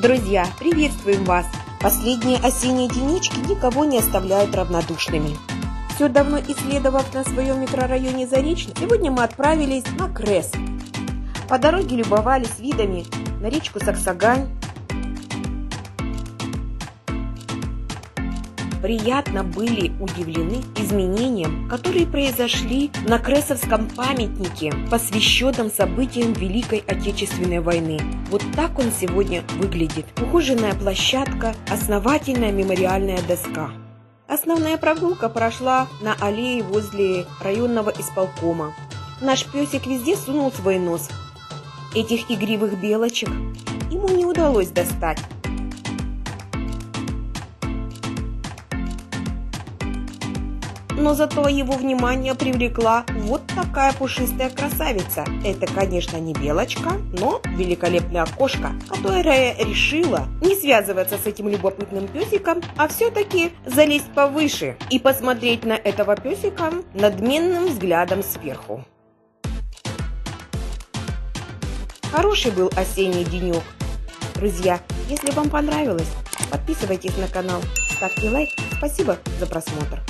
Друзья, приветствуем вас! Последние осенние денечки никого не оставляют равнодушными. Все давно исследовав на своем микрорайоне Заречный, сегодня мы отправились на КРЭС. По дороге любовались видами на речку Саксагань. Приятно были удивлены изменениям, которые произошли на Крессовском памятнике, посвященном событиям Великой Отечественной войны. Вот так он сегодня выглядит. Ухоженная площадка, основательная мемориальная доска. Основная прогулка прошла на аллее возле районного исполкома. Наш песик везде сунул свой нос. Этих игривых белочек ему не удалось достать. Но зато его внимание привлекла вот такая пушистая красавица. Это, конечно, не белочка, но великолепная кошка, которая решила не связываться с этим любопытным песиком, а все-таки залезть повыше и посмотреть на этого песика надменным взглядом сверху. Хороший был осенний денек. Друзья, если вам понравилось, подписывайтесь на канал, ставьте лайк. Спасибо за просмотр.